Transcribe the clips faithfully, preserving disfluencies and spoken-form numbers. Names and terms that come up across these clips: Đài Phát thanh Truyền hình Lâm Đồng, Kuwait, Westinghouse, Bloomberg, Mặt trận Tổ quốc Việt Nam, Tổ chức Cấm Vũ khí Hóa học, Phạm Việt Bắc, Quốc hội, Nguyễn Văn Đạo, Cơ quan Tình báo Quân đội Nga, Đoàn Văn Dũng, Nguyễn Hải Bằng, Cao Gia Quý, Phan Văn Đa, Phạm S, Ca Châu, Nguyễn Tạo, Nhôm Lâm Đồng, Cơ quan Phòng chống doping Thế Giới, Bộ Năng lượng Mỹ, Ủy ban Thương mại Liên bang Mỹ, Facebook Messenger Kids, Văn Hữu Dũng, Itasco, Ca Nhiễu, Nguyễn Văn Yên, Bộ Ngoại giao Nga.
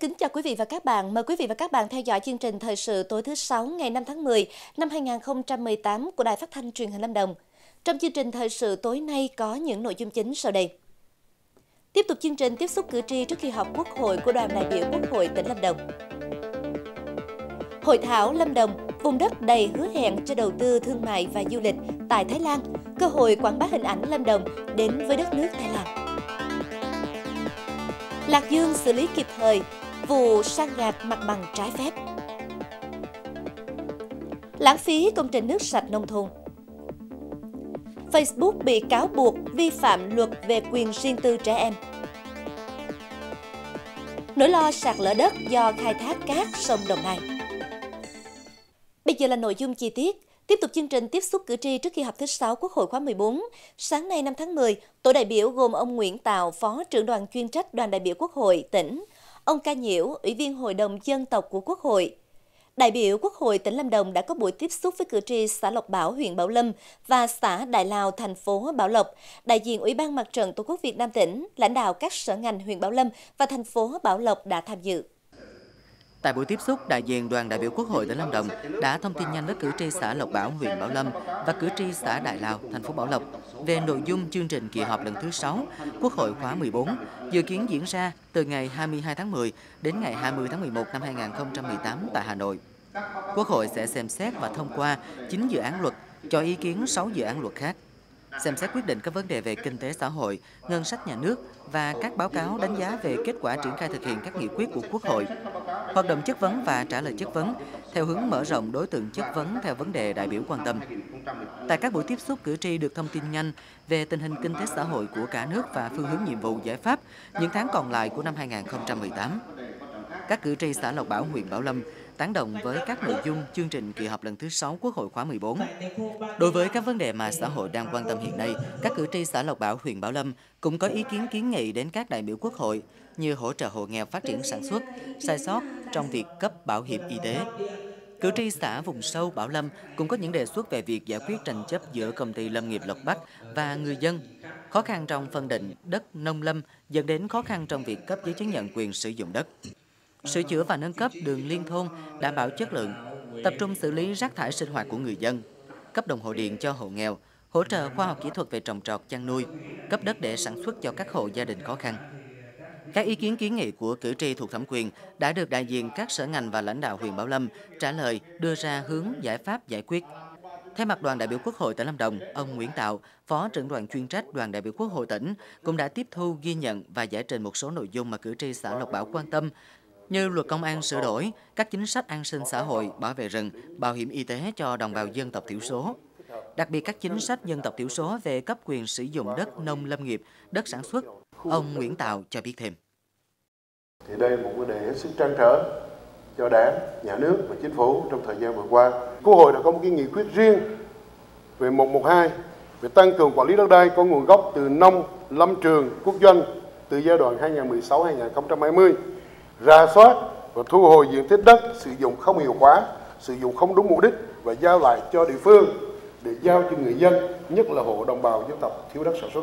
kính chào quý vị và các bạn. Mời quý vị và các bạn theo dõi chương trình thời sự tối thứ Sáu ngày năm tháng mười năm hai nghìn không trăm mười tám của Đài Phát thanh Truyền hình Lâm Đồng. Trong chương trình thời sự tối nay có những nội dung chính sau đây. Tiếp tục chương trình tiếp xúc cử tri trước kỳ họp Quốc hội của đoàn đại biểu Quốc hội tỉnh Lâm Đồng. Hội thảo Lâm Đồng, vùng đất đầy hứa hẹn cho đầu tư thương mại và du lịch tại Thái Lan, cơ hội quảng bá hình ảnh Lâm Đồng đến với đất nước Thái Lan. Lạc Dương xử lý kịp thời vụ san gạt mặt bằng trái phép. Lãng phí công trình nước sạch nông thôn. Facebook bị cáo buộc vi phạm luật về quyền riêng tư trẻ em. Nỗi lo sạt lở đất do khai thác cát sông Đồng Nai. Bây giờ là nội dung chi tiết. Tiếp tục chương trình tiếp xúc cử tri trước kỳ họp thứ Sáu Quốc hội khóa mười bốn. Sáng nay năm tháng mười, tổ đại biểu gồm ông Nguyễn Tạo, Phó trưởng đoàn chuyên trách Đoàn đại biểu Quốc hội tỉnh, ông Ca Nhiễu, Ủy viên Hội đồng Dân tộc của Quốc hội. Đại biểu Quốc hội tỉnh Lâm Đồng đã có buổi tiếp xúc với cử tri xã Lộc Bảo, huyện Bảo Lâm và xã Đại Lào, thành phố Bảo Lộc, đại diện Ủy ban Mặt trận Tổ quốc Việt Nam tỉnh, lãnh đạo các sở ngành huyện Bảo Lâm và thành phố Bảo Lộc đã tham dự. Tại buổi tiếp xúc, đại diện đoàn đại biểu Quốc hội tỉnh Lâm Đồng đã thông tin nhanh với cử tri xã Lộc Bảo, huyện Bảo Lâm và cử tri xã Đại Lào, thành phố Bảo Lộc về nội dung chương trình kỳ họp lần thứ sáu Quốc hội khóa mười bốn, dự kiến diễn ra từ ngày hai mươi hai tháng mười đến ngày hai mươi tháng mười một năm hai nghìn không trăm mười tám tại Hà Nội. Quốc hội sẽ xem xét và thông qua chín dự án luật, cho ý kiến sáu dự án luật khác, xem xét quyết định các vấn đề về kinh tế xã hội, ngân sách nhà nước và các báo cáo đánh giá về kết quả triển khai thực hiện các nghị quyết của Quốc hội. Hoạt động chất vấn và trả lời chất vấn theo hướng mở rộng đối tượng chất vấn theo vấn đề đại biểu quan tâm. Tại các buổi tiếp xúc, cử tri được thông tin nhanh về tình hình kinh tế xã hội của cả nước và phương hướng nhiệm vụ giải pháp những tháng còn lại của năm hai nghìn không trăm mười tám. Các cử tri xã Lộc Bảo, huyện Bảo Lâm tán đồng với các nội dung chương trình kỳ họp lần thứ sáu Quốc hội khóa mười bốn. Đối với các vấn đề mà xã hội đang quan tâm hiện nay, các cử tri xã Lộc Bảo, huyện Bảo Lâm cũng có ý kiến kiến nghị đến các đại biểu Quốc hội như hỗ trợ hộ nghèo phát triển sản xuất, sai sót trong việc cấp bảo hiểm y tế. Cử tri xã vùng sâu Bảo Lâm cũng có những đề xuất về việc giải quyết tranh chấp giữa công ty lâm nghiệp Lộc Bắc và người dân, khó khăn trong phân định đất nông lâm dẫn đến khó khăn trong việc cấp giấy chứng nhận quyền sử dụng đất. Sửa chữa và nâng cấp đường liên thôn đảm bảo chất lượng, tập trung xử lý rác thải sinh hoạt của người dân, cấp đồng hồ điện cho hộ nghèo, hỗ trợ khoa học kỹ thuật về trồng trọt chăn nuôi, cấp đất để sản xuất cho các hộ gia đình khó khăn. Các ý kiến kiến nghị của cử tri thuộc thẩm quyền đã được đại diện các sở ngành và lãnh đạo huyện Bảo Lâm trả lời, đưa ra hướng giải pháp giải quyết. Thay mặt đoàn đại biểu Quốc hội tỉnh Lâm Đồng, ông Nguyễn Tạo, Phó trưởng đoàn chuyên trách Đoàn đại biểu Quốc hội tỉnh cũng đã tiếp thu, ghi nhận và giải trình một số nội dung mà cử tri xã Lộc Bảo quan tâm, như luật công an sửa đổi, các chính sách an sinh xã hội, bảo vệ rừng, bảo hiểm y tế cho đồng bào dân tộc thiểu số. Đặc biệt các chính sách dân tộc thiểu số về cấp quyền sử dụng đất nông lâm nghiệp, đất sản xuất, ông Nguyễn Tạo cho biết thêm. Thì đây là một vấn đề hết sức trăn trở cho Đảng, Nhà nước và Chính phủ trong thời gian vừa qua. Quốc hội đã có một cái nghị quyết riêng về một một hai về tăng cường quản lý đất đai có nguồn gốc từ nông, lâm trường, quốc doanh từ giai đoạn hai nghìn không trăm mười sáu đến hai nghìn không trăm hai mươi. Rà soát và thu hồi diện tích đất sử dụng không hiệu quả, sử dụng không đúng mục đích và giao lại cho địa phương để giao cho người dân, nhất là hộ đồng bào dân tộc thiếu đất sản xuất.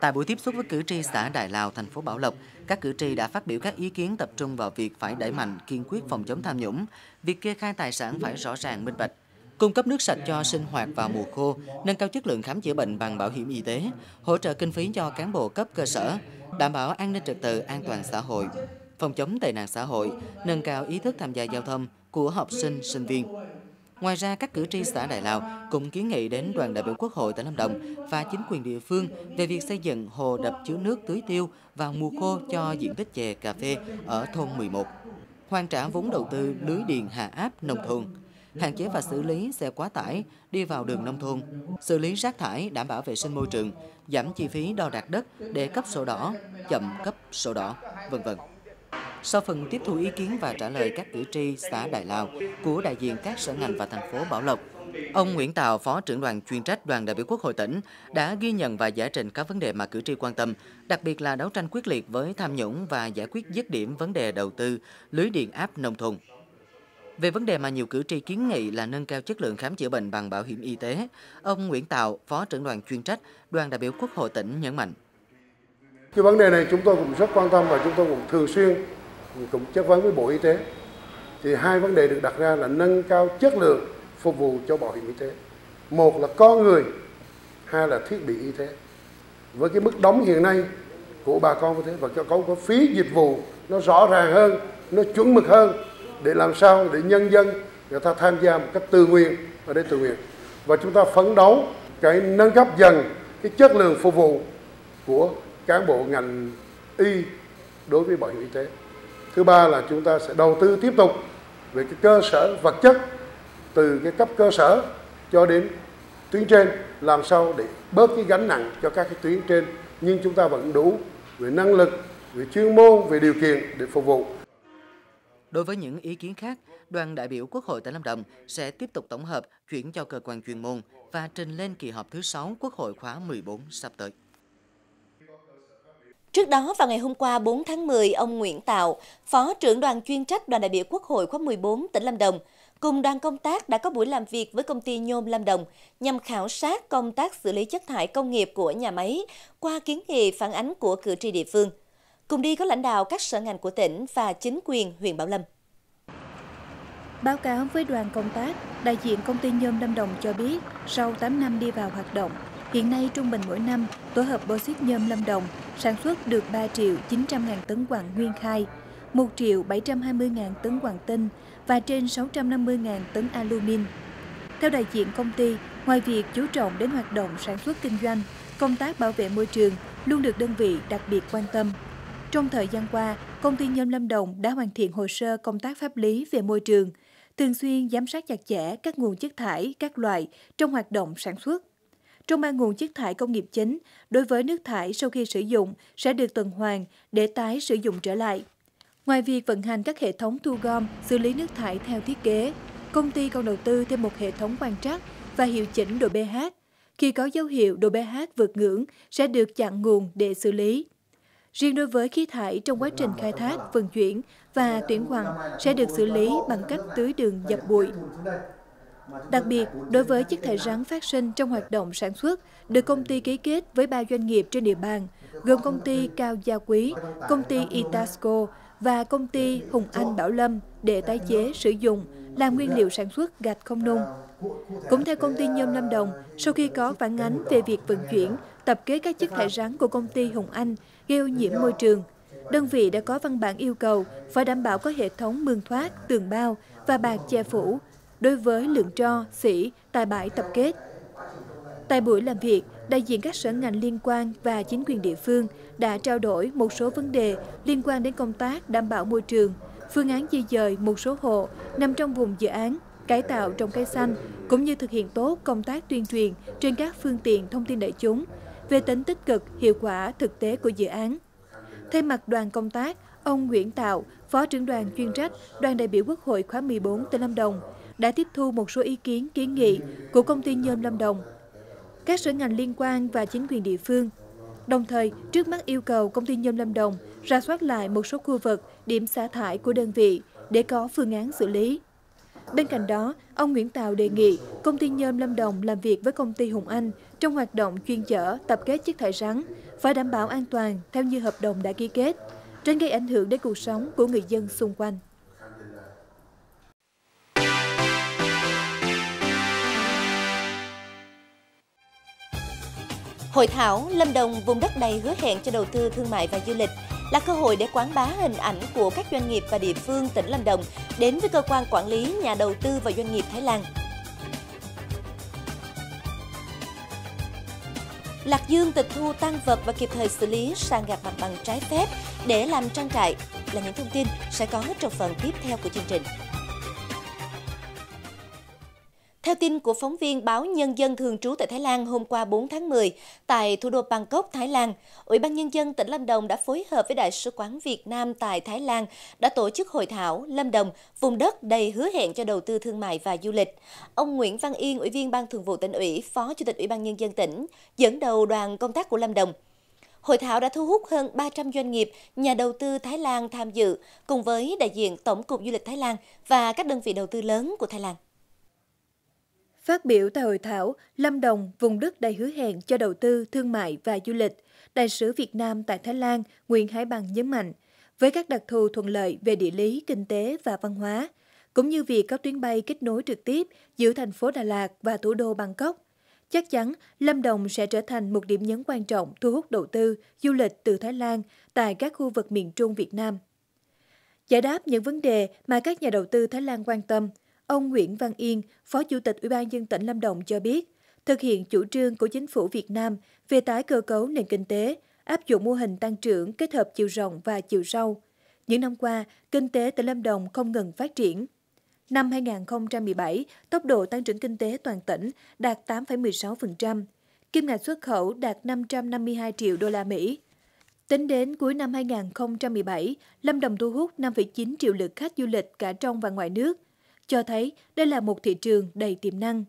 Tại buổi tiếp xúc với cử tri xã Đại Lào, thành phố Bảo Lộc, các cử tri đã phát biểu các ý kiến tập trung vào việc phải đẩy mạnh kiên quyết phòng chống tham nhũng, việc kê khai tài sản phải rõ ràng minh bạch, cung cấp nước sạch cho sinh hoạt vào mùa khô, nâng cao chất lượng khám chữa bệnh bằng bảo hiểm y tế, hỗ trợ kinh phí cho cán bộ cấp cơ sở, đảm bảo an ninh trật tự, an toàn xã hội, phòng chống tệ nạn xã hội, nâng cao ý thức tham gia giao thông của học sinh, sinh viên. Ngoài ra, các cử tri xã Đại Lào cũng kiến nghị đến đoàn đại biểu Quốc hội tỉnh Lâm Đồng và chính quyền địa phương về việc xây dựng hồ đập chứa nước tưới tiêu vào mùa khô cho diện tích chè, cà phê ở thôn mười một, hoàn trả vốn đầu tư lưới điện hạ áp nông thôn, hạn chế và xử lý xe quá tải đi vào đường nông thôn, xử lý rác thải đảm bảo vệ sinh môi trường, giảm chi phí đo đạc đất để cấp sổ đỏ, chậm cấp sổ đỏ, vân vân. Sau phần tiếp thu ý kiến và trả lời các cử tri xã Đại Lào của đại diện các sở ngành và thành phố Bảo Lộc, ông Nguyễn Tạo, Phó trưởng đoàn chuyên trách Đoàn đại biểu Quốc hội tỉnh đã ghi nhận và giải trình các vấn đề mà cử tri quan tâm, đặc biệt là đấu tranh quyết liệt với tham nhũng và giải quyết dứt điểm vấn đề đầu tư lưới điện áp nông thôn. Về vấn đề mà nhiều cử tri kiến nghị là nâng cao chất lượng khám chữa bệnh bằng bảo hiểm y tế, ông Nguyễn Tạo, Phó trưởng đoàn chuyên trách Đoàn đại biểu Quốc hội tỉnh nhấn mạnh. Cái vấn đề này chúng tôi cũng rất quan tâm và chúng tôi cũng thường xuyên cũng chất vấn với Bộ Y tế. Thì hai vấn đề được đặt ra là nâng cao chất lượng phục vụ cho bảo hiểm y tế. Một là con người, hai là thiết bị y tế. Với cái mức đóng hiện nay của bà con như thế, và có có phí dịch vụ nó rõ ràng hơn, nó chuẩn mực hơn, để làm sao để nhân dân người ta tham gia một cách tự nguyện ở đây tự nguyện. Và chúng ta phấn đấu cái nâng cấp dần cái chất lượng phục vụ của cán bộ ngành y đối với bảo hiểm y tế. Thứ ba là chúng ta sẽ đầu tư tiếp tục về cái cơ sở vật chất, từ cái cấp cơ sở cho đến tuyến trên, làm sao để bớt cái gánh nặng cho các cái tuyến trên, nhưng chúng ta vẫn đủ về năng lực, về chuyên môn, về điều kiện để phục vụ. Đối với những ý kiến khác, đoàn đại biểu Quốc hội tại Lâm Đồng sẽ tiếp tục tổng hợp, chuyển cho cơ quan chuyên môn và trình lên kỳ họp thứ sáu Quốc hội khóa mười bốn sắp tới. Trước đó, vào ngày hôm qua bốn tháng mười, ông Nguyễn Tạo, Phó trưởng đoàn chuyên trách đoàn đại biểu Quốc hội khóa mười bốn tỉnh Lâm Đồng, cùng đoàn công tác đã có buổi làm việc với công ty Nhôm Lâm Đồng nhằm khảo sát công tác xử lý chất thải công nghiệp của nhà máy qua kiến nghị phản ánh của cử tri địa phương. Cùng đi có lãnh đạo các sở ngành của tỉnh và chính quyền huyện Bảo Lâm. Báo cáo với đoàn công tác, đại diện công ty Nhôm Lâm Đồng cho biết, sau tám năm đi vào hoạt động, hiện nay trung bình mỗi năm, tổ hợp bauxit Nhôm Lâm Đồng sản xuất được ba triệu chín trăm nghìn tấn quặng nguyên khai, một triệu bảy trăm hai mươi nghìn tấn quặng tinh và trên sáu trăm năm mươi nghìn tấn alumin. Theo đại diện công ty, ngoài việc chú trọng đến hoạt động sản xuất kinh doanh, công tác bảo vệ môi trường luôn được đơn vị đặc biệt quan tâm. Trong thời gian qua, công ty Nhôm Lâm Đồng đã hoàn thiện hồ sơ công tác pháp lý về môi trường, thường xuyên giám sát chặt chẽ các nguồn chất thải các loại trong hoạt động sản xuất. Trong ba nguồn chất thải công nghiệp chính, đối với nước thải sau khi sử dụng sẽ được tuần hoàn để tái sử dụng trở lại. Ngoài việc vận hành các hệ thống thu gom, xử lý nước thải theo thiết kế, công ty còn đầu tư thêm một hệ thống quan trắc và hiệu chỉnh độ pH. Khi có dấu hiệu độ pH vượt ngưỡng sẽ được chặn nguồn để xử lý. Riêng đối với khí thải trong quá trình khai thác, vận chuyển và tuyển quặng sẽ được xử lý bằng cách tưới đường dập bụi. Đặc biệt, đối với chất thải rắn phát sinh trong hoạt động sản xuất, được công ty ký kết với ba doanh nghiệp trên địa bàn, gồm công ty Cao Gia Quý, công ty Itasco và công ty Hùng Anh Bảo Lâm để tái chế sử dụng, làm nguyên liệu sản xuất gạch không nung. Cũng theo công ty Nhôm Lâm Đồng, sau khi có phản ánh về việc vận chuyển, tập kết các chất thải rắn của công ty Hùng Anh gây ô nhiễm môi trường, đơn vị đã có văn bản yêu cầu phải đảm bảo có hệ thống mương thoát, tường bao và bạt che phủ đối với lượng tro, xỉ tại bãi tập kết. Tại buổi làm việc, đại diện các sở ngành liên quan và chính quyền địa phương đã trao đổi một số vấn đề liên quan đến công tác đảm bảo môi trường, phương án di dời một số hộ nằm trong vùng dự án, cải tạo trồng cây xanh, cũng như thực hiện tốt công tác tuyên truyền trên các phương tiện thông tin đại chúng về tính tích cực, hiệu quả thực tế của dự án. Thay mặt đoàn công tác, ông Nguyễn Tạo, Phó trưởng đoàn chuyên trách đoàn đại biểu Quốc hội khóa mười bốn tỉnh Lâm Đồng, đã tiếp thu một số ý kiến kiến nghị của công ty Nhôm Lâm Đồng, các sở ngành liên quan và chính quyền địa phương. Đồng thời, trước mắt yêu cầu công ty Nhôm Lâm Đồng rà soát lại một số khu vực, điểm xả thải của đơn vị để có phương án xử lý. Bên cạnh đó, ông Nguyễn Tạo đề nghị công ty Nhôm Lâm Đồng làm việc với công ty Hùng Anh trong hoạt động chuyên chở tập kết chất thải rắn phải đảm bảo an toàn theo như hợp đồng đã ký kết, tránh gây ảnh hưởng đến cuộc sống của người dân xung quanh. Hội thảo Lâm Đồng vùng đất đầy hứa hẹn cho đầu tư thương mại và du lịch là cơ hội để quảng bá hình ảnh của các doanh nghiệp và địa phương tỉnh Lâm Đồng đến với cơ quan quản lý, nhà đầu tư và doanh nghiệp Thái Lan. Lạc Dương tịch thu tang vật và kịp thời xử lý san gạt mặt bằng trái phép để làm trang trại là những thông tin sẽ có trong phần tiếp theo của chương trình. Theo tin của phóng viên báo Nhân dân thường trú tại Thái Lan hôm qua bốn tháng mười, tại thủ đô Bangkok, Thái Lan, Ủy ban Nhân dân tỉnh Lâm Đồng đã phối hợp với Đại sứ quán Việt Nam tại Thái Lan đã tổ chức hội thảo Lâm Đồng, vùng đất đầy hứa hẹn cho đầu tư thương mại và du lịch. Ông Nguyễn Văn Yên, Ủy viên Ban Thường vụ Tỉnh ủy, Phó Chủ tịch Ủy ban Nhân dân tỉnh, dẫn đầu đoàn công tác của Lâm Đồng. Hội thảo đã thu hút hơn ba trăm doanh nghiệp, nhà đầu tư Thái Lan tham dự, cùng với đại diện Tổng cục Du lịch Thái Lan và các đơn vị đầu tư lớn của Thái Lan. Phát biểu tại hội thảo, Lâm Đồng, vùng đất đầy hứa hẹn cho đầu tư, thương mại và du lịch, Đại sứ Việt Nam tại Thái Lan Nguyễn Hải Bằng nhấn mạnh, với các đặc thù thuận lợi về địa lý, kinh tế và văn hóa, cũng như việc các tuyến bay kết nối trực tiếp giữa thành phố Đà Lạt và thủ đô Bangkok. Chắc chắn, Lâm Đồng sẽ trở thành một điểm nhấn quan trọng thu hút đầu tư, du lịch từ Thái Lan tại các khu vực miền Trung Việt Nam. Giải đáp những vấn đề mà các nhà đầu tư Thái Lan quan tâm, ông Nguyễn Văn Yên, Phó Chủ tịch Ủy ban nhân dân tỉnh Lâm Đồng cho biết, thực hiện chủ trương của chính phủ Việt Nam về tái cơ cấu nền kinh tế, áp dụng mô hình tăng trưởng kết hợp chiều rộng và chiều sâu. Những năm qua, kinh tế tại Lâm Đồng không ngừng phát triển. Năm hai nghìn không trăm mười bảy, tốc độ tăng trưởng kinh tế toàn tỉnh đạt tám phẩy mười sáu phần trăm, kim ngạch xuất khẩu đạt năm trăm năm mươi hai triệu đô la Mỹ. Tính đến cuối năm hai nghìn không trăm mười bảy, Lâm Đồng thu hút năm phẩy chín triệu lượt khách du lịch cả trong và ngoài nước, cho thấy đây là một thị trường đầy tiềm năng.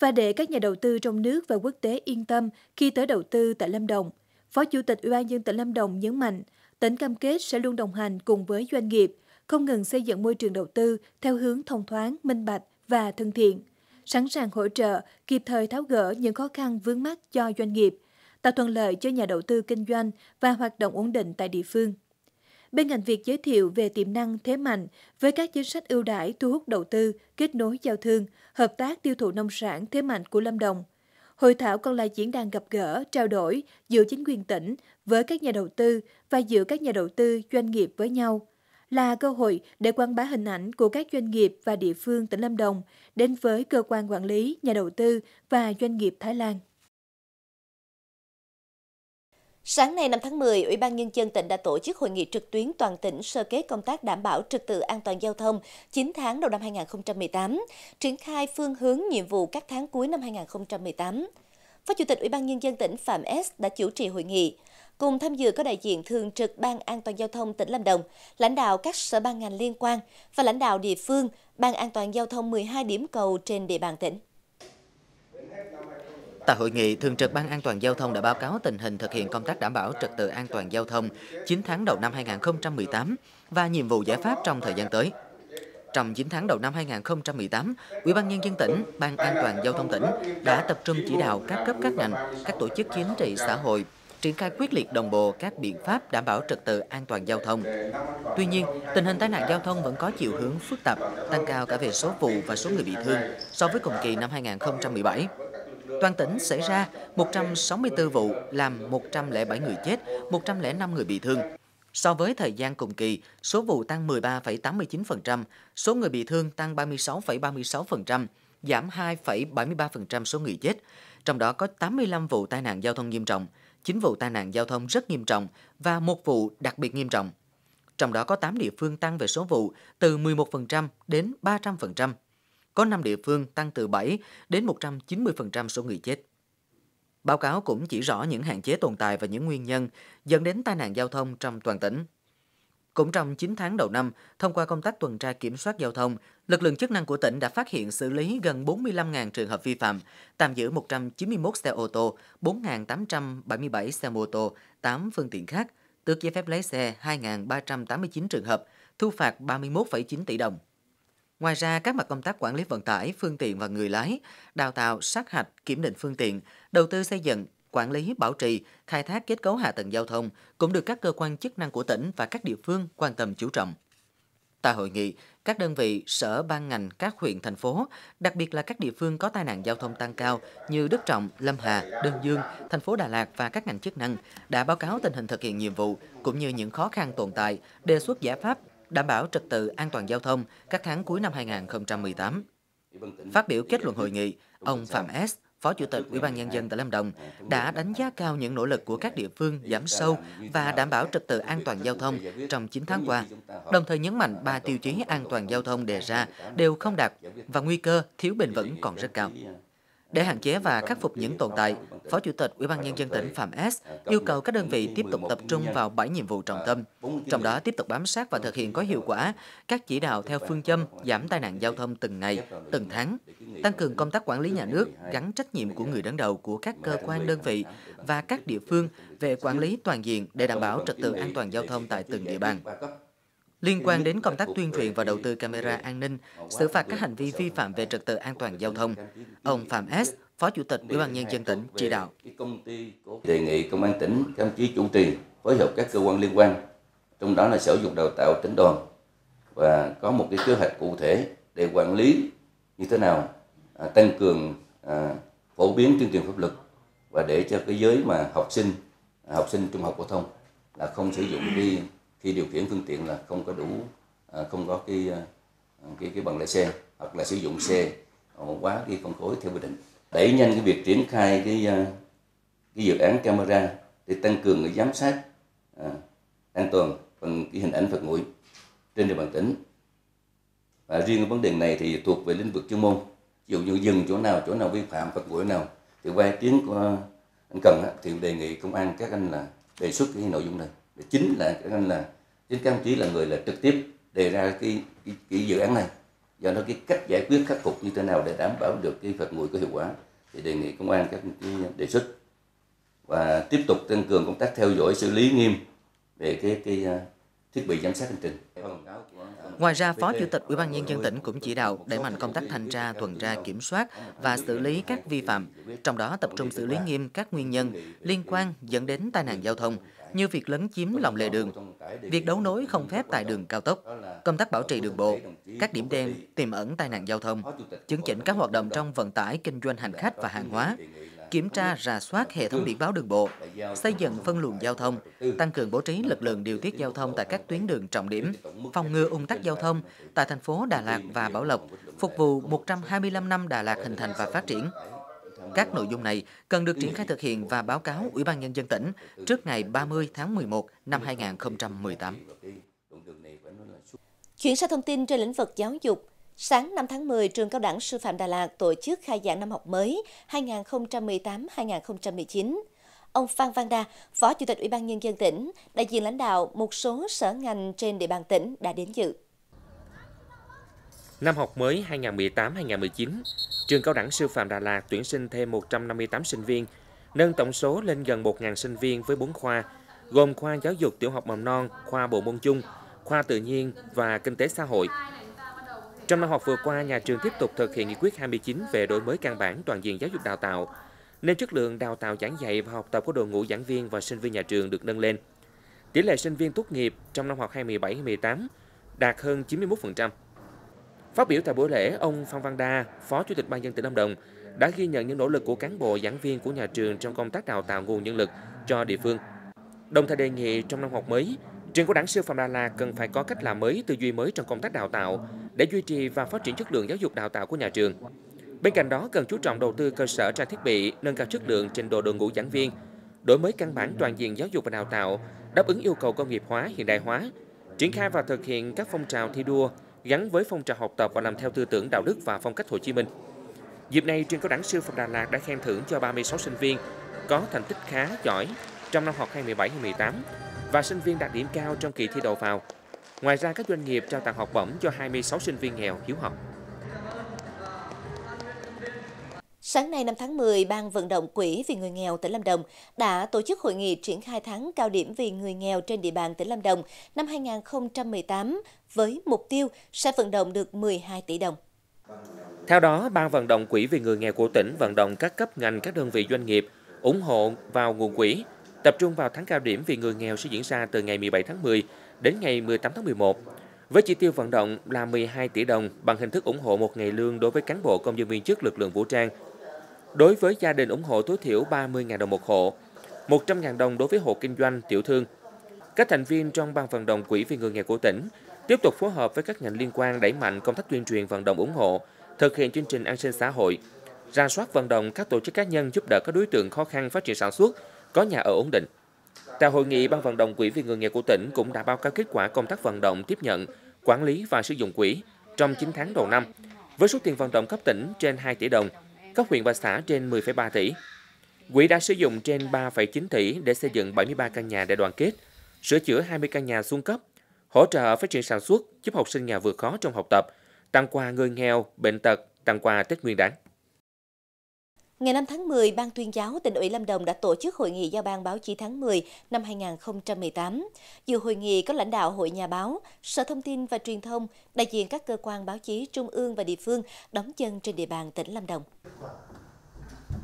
Và để các nhà đầu tư trong nước và quốc tế yên tâm khi tới đầu tư tại Lâm Đồng, Phó Chủ tịch Ủy ban nhân dân tỉnh Lâm Đồng nhấn mạnh, tỉnh cam kết sẽ luôn đồng hành cùng với doanh nghiệp, không ngừng xây dựng môi trường đầu tư theo hướng thông thoáng, minh bạch và thân thiện, sẵn sàng hỗ trợ, kịp thời tháo gỡ những khó khăn vướng mắc cho doanh nghiệp, tạo thuận lợi cho nhà đầu tư kinh doanh và hoạt động ổn định tại địa phương. Bên cạnh việc giới thiệu về tiềm năng thế mạnh với các chính sách ưu đãi thu hút đầu tư, kết nối giao thương, hợp tác tiêu thụ nông sản thế mạnh của Lâm Đồng, hội thảo còn là diễn đàn gặp gỡ, trao đổi giữa chính quyền tỉnh với các nhà đầu tư và giữa các nhà đầu tư doanh nghiệp với nhau, là cơ hội để quảng bá hình ảnh của các doanh nghiệp và địa phương tỉnh Lâm Đồng đến với cơ quan quản lý, nhà đầu tư và doanh nghiệp Thái Lan. Sáng nay năm tháng mười, Ủy ban Nhân dân tỉnh đã tổ chức hội nghị trực tuyến toàn tỉnh sơ kết công tác đảm bảo trật tự an toàn giao thông chín tháng đầu năm hai nghìn không trăm mười tám, triển khai phương hướng nhiệm vụ các tháng cuối năm hai nghìn không trăm mười tám. Phó Chủ tịch Ủy ban Nhân dân tỉnh Phạm S đã chủ trì hội nghị. Cùng tham dự có đại diện thường trực Ban An toàn giao thông tỉnh Lâm Đồng, lãnh đạo các sở ban ngành liên quan và lãnh đạo địa phương, Ban An toàn giao thông mười hai điểm cầu trên địa bàn tỉnh. Tại hội nghị, Thường trực Ban An toàn giao thông đã báo cáo tình hình thực hiện công tác đảm bảo trật tự an toàn giao thông chín tháng đầu năm hai nghìn không trăm mười tám và nhiệm vụ giải pháp trong thời gian tới. Trong chín tháng đầu năm hai nghìn không trăm mười tám, Ủy ban Nhân dân tỉnh, Ban An toàn giao thông tỉnh đã tập trung chỉ đạo các cấp các ngành, các tổ chức chính trị xã hội, triển khai quyết liệt đồng bộ các biện pháp đảm bảo trật tự an toàn giao thông. Tuy nhiên, tình hình tai nạn giao thông vẫn có chiều hướng phức tạp, tăng cao cả về số vụ và số người bị thương so với cùng kỳ năm hai nghìn không trăm mười bảy. Toàn tỉnh xảy ra một trăm sáu mươi tư vụ làm một trăm lẻ bảy người chết, một trăm lẻ năm người bị thương. So với thời gian cùng kỳ, số vụ tăng mười ba phẩy tám mươi chín phần trăm, số người bị thương tăng ba mươi sáu phẩy ba mươi sáu phần trăm, giảm hai phẩy bảy mươi ba phần trăm số người chết. Trong đó có tám mươi lăm vụ tai nạn giao thông nghiêm trọng, chín vụ tai nạn giao thông rất nghiêm trọng và một vụ đặc biệt nghiêm trọng. Trong đó có tám địa phương tăng về số vụ từ mười một phần trăm đến ba trăm phần trăm. Có năm địa phương tăng từ bảy đến một trăm chín mươi phần trăm số người chết. Báo cáo cũng chỉ rõ những hạn chế tồn tại và những nguyên nhân dẫn đến tai nạn giao thông trong toàn tỉnh. Cũng trong chín tháng đầu năm, thông qua công tác tuần tra kiểm soát giao thông, lực lượng chức năng của tỉnh đã phát hiện xử lý gần bốn mươi lăm nghìn trường hợp vi phạm, tạm giữ một trăm chín mươi mốt xe ô tô, bốn nghìn tám trăm bảy mươi bảy xe mô tô, tám phương tiện khác, tước giấy phép lái xe hai nghìn ba trăm tám mươi chín trường hợp, thu phạt ba mươi mốt phẩy chín tỷ đồng. Ngoài ra, các mặt công tác quản lý vận tải, phương tiện và người lái, đào tạo, sát hạch, kiểm định phương tiện, đầu tư xây dựng, quản lý, bảo trì, khai thác kết cấu hạ tầng giao thông cũng được các cơ quan chức năng của tỉnh và các địa phương quan tâm chú trọng. Tại hội nghị, các đơn vị, sở, ban ngành, các huyện, thành phố, đặc biệt là các địa phương có tai nạn giao thông tăng cao như Đức Trọng, Lâm Hà, Đơn Dương, thành phố Đà Lạt và các ngành chức năng đã báo cáo tình hình thực hiện nhiệm vụ cũng như những khó khăn tồn tại, đề xuất giải pháp đảm bảo trật tự an toàn giao thông các tháng cuối năm hai nghìn không trăm mười tám. Phát biểu kết luận hội nghị, ông Phạm S, Phó Chủ tịch Ủy ban Nhân dân tỉnh Lâm Đồng đã đánh giá cao những nỗ lực của các địa phương giảm sâu và đảm bảo trật tự an toàn giao thông trong chín tháng qua, đồng thời nhấn mạnh ba tiêu chí an toàn giao thông đề ra đều không đạt và nguy cơ thiếu bền vững còn rất cao. Để hạn chế và khắc phục những tồn tại, Phó Chủ tịch Ủy ban Nhân dân tỉnh Phạm S yêu cầu các đơn vị tiếp tục tập trung vào bảy nhiệm vụ trọng tâm, trong đó tiếp tục bám sát và thực hiện có hiệu quả các chỉ đạo theo phương châm giảm tai nạn giao thông từng ngày, từng tháng, tăng cường công tác quản lý nhà nước, gắn trách nhiệm của người đứng đầu của các cơ quan đơn vị và các địa phương về quản lý toàn diện để đảm bảo trật tự an toàn giao thông tại từng địa bàn. Liên quan đến công tác tuyên truyền và đầu tư camera an ninh, xử phạt các hành vi vi phạm về trật tự an toàn giao thông, ông Phạm S, Phó Chủ tịch Ủy ban Nhân dân tỉnh chỉ đạo. Đề nghị Công an tỉnh, các đồng chí chủ trì phối hợp các cơ quan liên quan trong đó là Sở Dục Đào tạo tỉnh đoàn, và có một cái kế hoạch cụ thể để quản lý như thế nào, à, tăng cường à, phổ biến tuyên truyền pháp luật và để cho cái giới mà học sinh học sinh trung học phổ thông là không sử dụng khi khi điều khiển phương tiện là không có đủ à, không có cái cái cái bằng lái xe hoặc là sử dụng xe quá khi phân khối theo quy định. Đẩy nhanh cái việc triển khai cái cái dự án camera để tăng cường cái giám sát à, an toàn bằng cái hình ảnh vật nguội trên địa bàn tỉnh. Và riêng cái vấn đề này thì thuộc về lĩnh vực chuyên môn. Ví dụ như dừng chỗ nào, chỗ nào vi phạm vật nguội nào thì qua ý kiến của anh Cần thì đề nghị công an các anh là đề xuất cái nội dung này. Chính là các anh là chính các đồng chí là người là trực tiếp đề ra cái, cái, cái dự án này. Do đó cái cách giải quyết khắc phục như thế nào để đảm bảo được cái phạt nguội có hiệu quả thì đề nghị công an các đề xuất, và tiếp tục tăng cường công tác theo dõi xử lý nghiêm về cái cái thiết bị giám sát hành trình. Ngoài ra, Phó Chủ tịch Ủy ban Nhân dân tỉnh cũng chỉ đạo đẩy mạnh công tác thanh tra, tuần tra, kiểm soát và xử lý các vi phạm, trong đó tập trung xử lý nghiêm các nguyên nhân liên quan dẫn đến tai nạn giao thông, như việc lấn chiếm lòng lề đường, việc đấu nối không phép tại đường cao tốc, công tác bảo trì đường bộ, các điểm đen tiềm ẩn tai nạn giao thông, chấn chỉnh các hoạt động trong vận tải, kinh doanh hành khách và hàng hóa, kiểm tra, rà soát hệ thống biển báo đường bộ, xây dựng phân luồng giao thông, tăng cường bố trí lực lượng điều tiết giao thông tại các tuyến đường trọng điểm, phòng ngừa ùn tắc giao thông tại thành phố Đà Lạt và Bảo Lộc, phục vụ một trăm hai mươi lăm năm Đà Lạt hình thành và phát triển. Các nội dung này cần được triển khai thực hiện và báo cáo Ủy ban Nhân dân tỉnh trước ngày ba mươi tháng mười một năm hai nghìn không trăm mười tám. Chuyển sang thông tin trên lĩnh vực giáo dục. Sáng năm tháng mười, Trường Cao đẳng Sư phạm Đà Lạt tổ chức khai giảng năm học mới hai nghìn không trăm mười tám hai nghìn không trăm mười chín. Ông Phan Văn Đa, Phó Chủ tịch Ủy ban Nhân dân tỉnh, đại diện lãnh đạo một số sở ngành trên địa bàn tỉnh đã đến dự. Năm học mới hai nghìn không trăm mười tám hai nghìn không trăm mười chín, Trường Cao đẳng Sư phạm Đà Lạt tuyển sinh thêm một trăm năm mươi tám sinh viên, nâng tổng số lên gần một nghìn sinh viên với bốn khoa, gồm khoa giáo dục tiểu học mầm non, khoa bộ môn chung, khoa tự nhiên và kinh tế xã hội. Trong năm học vừa qua, nhà trường tiếp tục thực hiện nghị quyết hai mươi chín về đổi mới căn bản toàn diện giáo dục đào tạo, nên chất lượng đào tạo giảng dạy và học tập của đội ngũ giảng viên và sinh viên nhà trường được nâng lên. Tỷ lệ sinh viên tốt nghiệp trong năm học hai nghìn không trăm mười bảy hai nghìn không trăm mười tám đạt hơn chín mươi mốt phần trăm. Phát biểu tại buổi lễ, ông Phan Văn Đa, Phó Chủ tịch Ban dân tỉnh Lâm Đồng, đã ghi nhận những nỗ lực của cán bộ giảng viên của nhà trường trong công tác đào tạo nguồn nhân lực cho địa phương. Đồng thời đề nghị trong năm học mới, Trường Cao đẳng Sư phạm Đà Lạt cần phải có cách làm mới, tư duy mới trong công tác đào tạo để duy trì và phát triển chất lượng giáo dục đào tạo của nhà trường. Bên cạnh đó, cần chú trọng đầu tư cơ sở trang thiết bị, nâng cao chất lượng trình độ đội ngũ giảng viên, đổi mới căn bản toàn diện giáo dục và đào tạo, đáp ứng yêu cầu công nghiệp hóa, hiện đại hóa, triển khai và thực hiện các phong trào thi đua gắn với phong trào học tập và làm theo tư tưởng đạo đức và phong cách Hồ Chí Minh. Dịp này, Trường Cao đẳng Sư phạm Đà Lạt đã khen thưởng cho ba mươi sáu sinh viên có thành tích khá giỏi trong năm học hai nghìn không trăm mười bảy hai nghìn không trăm mười tám và sinh viên đạt điểm cao trong kỳ thi đầu vào. Ngoài ra, các doanh nghiệp trao tặng học bổng cho hai mươi sáu sinh viên nghèo hiếu học. Sáng nay năm tháng mười, Ban vận động Quỹ vì người nghèo tỉnh Lâm Đồng đã tổ chức hội nghị triển khai tháng cao điểm vì người nghèo trên địa bàn tỉnh Lâm Đồng năm hai nghìn không trăm mười tám với mục tiêu sẽ vận động được mười hai tỷ đồng. Theo đó, Ban vận động Quỹ vì người nghèo của tỉnh vận động các cấp ngành, các đơn vị doanh nghiệp ủng hộ vào nguồn quỹ, tập trung vào tháng cao điểm vì người nghèo sẽ diễn ra từ ngày mười bảy tháng mười đến ngày mười tám tháng mười một. Với chỉ tiêu vận động là mười hai tỷ đồng bằng hình thức ủng hộ một ngày lương đối với cán bộ, công nhân viên chức lực lượng vũ trang. Đối với gia đình ủng hộ tối thiểu ba mươi nghìn đồng một hộ, một trăm nghìn đồng đối với hộ kinh doanh, tiểu thương. Các thành viên trong Ban vận động Quỹ vì người nghèo của tỉnh tiếp tục phối hợp với các ngành liên quan đẩy mạnh công tác tuyên truyền vận động ủng hộ, thực hiện chương trình an sinh xã hội, rà soát vận động các tổ chức cá nhân giúp đỡ các đối tượng khó khăn phát triển sản xuất, có nhà ở ổn định. Tại hội nghị, Ban vận động Quỹ vì người nghèo của tỉnh cũng đã báo cáo kết quả công tác vận động, tiếp nhận, quản lý và sử dụng quỹ trong chín tháng đầu năm, với số tiền vận động cấp tỉnh trên hai tỷ đồng, cấp huyện và xã trên mười phẩy ba tỷ. Quỹ đã sử dụng trên ba phẩy chín tỷ để xây dựng bảy mươi ba căn nhà đại đoàn kết, sửa chữa hai mươi căn nhà xuống cấp, hỗ trợ phát triển sản xuất, giúp học sinh nghèo vượt khó trong học tập, tặng quà người nghèo, bệnh tật, tặng quà Tết Nguyên đán. Ngày năm tháng mười, Ban tuyên giáo tỉnh ủy Lâm Đồng đã tổ chức hội nghị giao ban báo chí tháng mười năm hai nghìn không trăm mười tám. Dự hội nghị có lãnh đạo Hội Nhà báo, Sở Thông tin và Truyền thông, đại diện các cơ quan báo chí trung ương và địa phương đóng chân trên địa bàn tỉnh Lâm Đồng.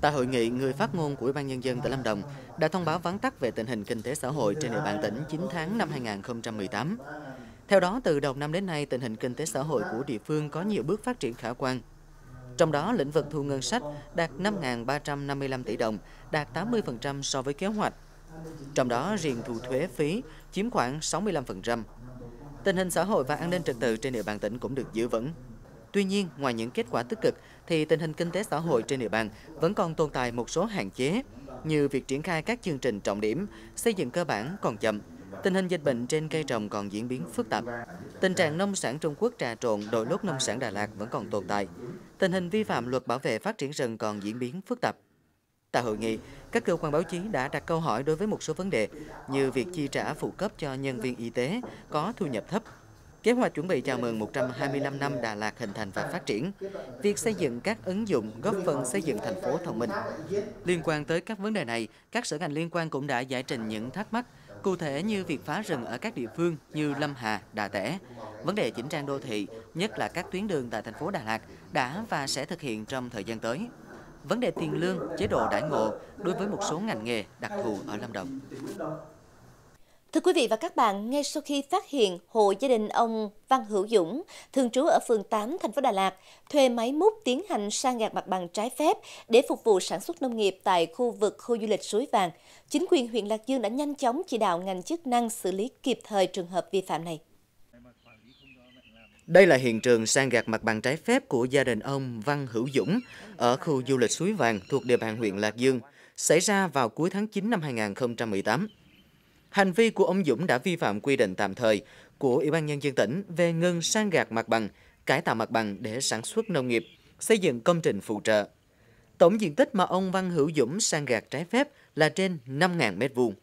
Tại hội nghị, người phát ngôn của Ủy ban Nhân dân tỉnh Lâm Đồng đã thông báo vắn tắt về tình hình kinh tế xã hội trên địa bàn tỉnh chín tháng năm hai nghìn không trăm mười tám. Theo đó, từ đầu năm đến nay, tình hình kinh tế xã hội của địa phương có nhiều bước phát triển khả quan. Trong đó, lĩnh vực thu ngân sách đạt năm nghìn ba trăm năm mươi lăm tỷ đồng, đạt tám mươi phần trăm so với kế hoạch. Trong đó, riêng thu thuế phí chiếm khoảng sáu mươi lăm phần trăm. Tình hình xã hội và an ninh trật tự trên địa bàn tỉnh cũng được giữ vững. Tuy nhiên, ngoài những kết quả tích cực, thì tình hình kinh tế xã hội trên địa bàn vẫn còn tồn tại một số hạn chế, như việc triển khai các chương trình trọng điểm, xây dựng cơ bản còn chậm, tình hình dịch bệnh trên cây trồng còn diễn biến phức tạp, tình trạng nông sản Trung Quốc trà trộn đội lốt nông sản Đà Lạt vẫn còn tồn tại, tình hình vi phạm luật bảo vệ phát triển rừng còn diễn biến phức tạp. Tại hội nghị, các cơ quan báo chí đã đặt câu hỏi đối với một số vấn đề như việc chi trả phụ cấp cho nhân viên y tế có thu nhập thấp, kế hoạch chuẩn bị chào mừng một trăm hai mươi lăm năm Đà Lạt hình thành và phát triển, việc xây dựng các ứng dụng góp phần xây dựng thành phố thông minh. Liên quan tới các vấn đề này, các sở ngành liên quan cũng đã giải trình những thắc mắc, cụ thể như việc phá rừng ở các địa phương như Lâm Hà, Đà Tẻ, vấn đề chỉnh trang đô thị, nhất là các tuyến đường tại thành phố Đà Lạt đã và sẽ thực hiện trong thời gian tới. Vấn đề tiền lương, chế độ đãi ngộ đối với một số ngành nghề đặc thù ở Lâm Đồng. Thưa quý vị và các bạn, ngay sau khi phát hiện hộ gia đình ông Văn Hữu Dũng, thường trú ở phường tám, thành phố Đà Lạt, thuê máy múc tiến hành san gạt mặt bằng trái phép để phục vụ sản xuất nông nghiệp tại khu vực khu du lịch Suối Vàng, chính quyền huyện Lạc Dương đã nhanh chóng chỉ đạo ngành chức năng xử lý kịp thời trường hợp vi phạm này. Đây là hiện trường san gạt mặt bằng trái phép của gia đình ông Văn Hữu Dũng ở khu du lịch Suối Vàng thuộc địa bàn huyện Lạc Dương, xảy ra vào cuối tháng chín năm hai nghìn không trăm mười tám. Hành vi của ông Dũng đã vi phạm quy định tạm thời của Ủy ban Nhân dân tỉnh về ngừng san gạt mặt bằng, cải tạo mặt bằng để sản xuất nông nghiệp, xây dựng công trình phụ trợ. Tổng diện tích mà ông Văn Hữu Dũng san gạt trái phép là trên năm nghìn mét vuông.